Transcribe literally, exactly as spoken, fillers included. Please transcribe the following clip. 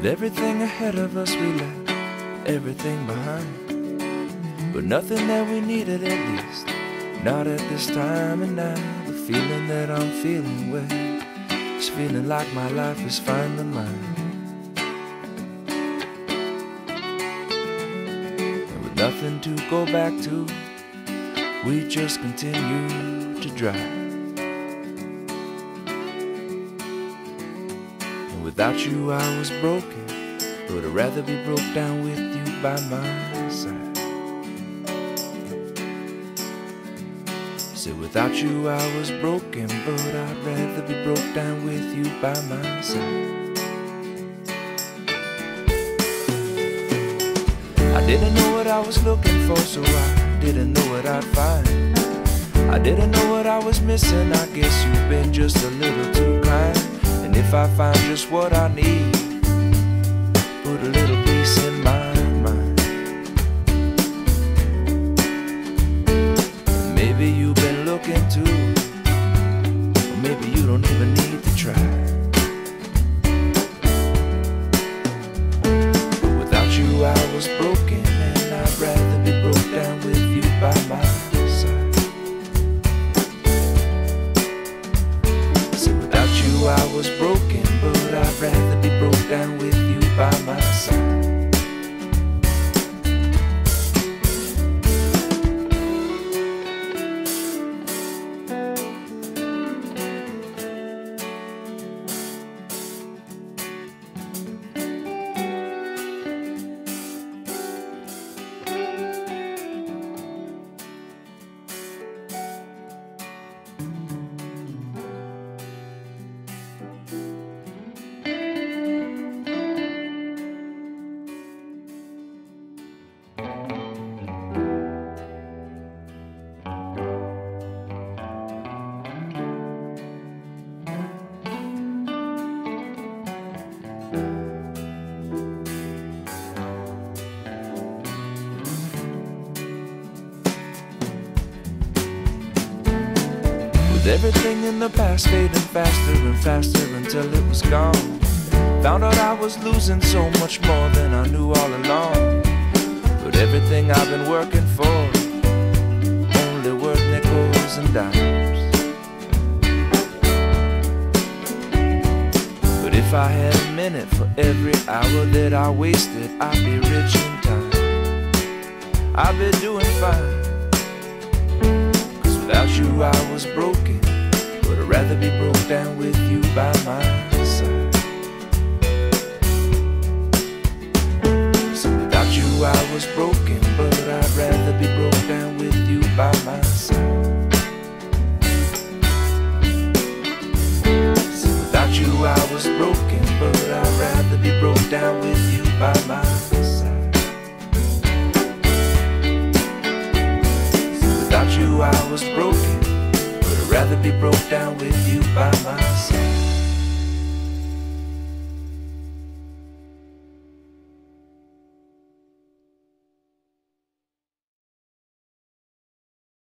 With everything ahead of us, we left everything behind, but nothing that we needed, at least not at this time. And now the feeling that I'm feeling with is feeling like my life is finding mine. And with nothing to go back to, we just continue to drive. Without you I was broken, but I'd rather be broke down with you by my side. Said without you I was broken, but I'd rather be broke down with you by my side. I didn't know what I was looking for, so I didn't know what I'd find. I didn't know what I was missing, I guess you've been just a little too kind. And if I find just what I need, put a little peace in my mind. Maybe you've been looking too, or maybe you don't even need to try. Without you I was broken, and I'd rather be broke down with you by my side. So without you I was broken, but I'd rather be broke down with you by my side. Everything in the past fading faster and faster until it was gone. Found out I was losing so much more than I knew all along. But everything I've been working for only worth nickels and dimes. But if I had a minute for every hour that I wasted, I'd be rich in time. I'd be doing fine. Without you I was broken, but I'd rather be broke down with you by my side. So without you I was broken, but I'd rather be broke down with you by my side. So without you I was broken, but I'd rather be broke down with you by my side. Without you I was broken, but I'd rather be broke down with you by my side.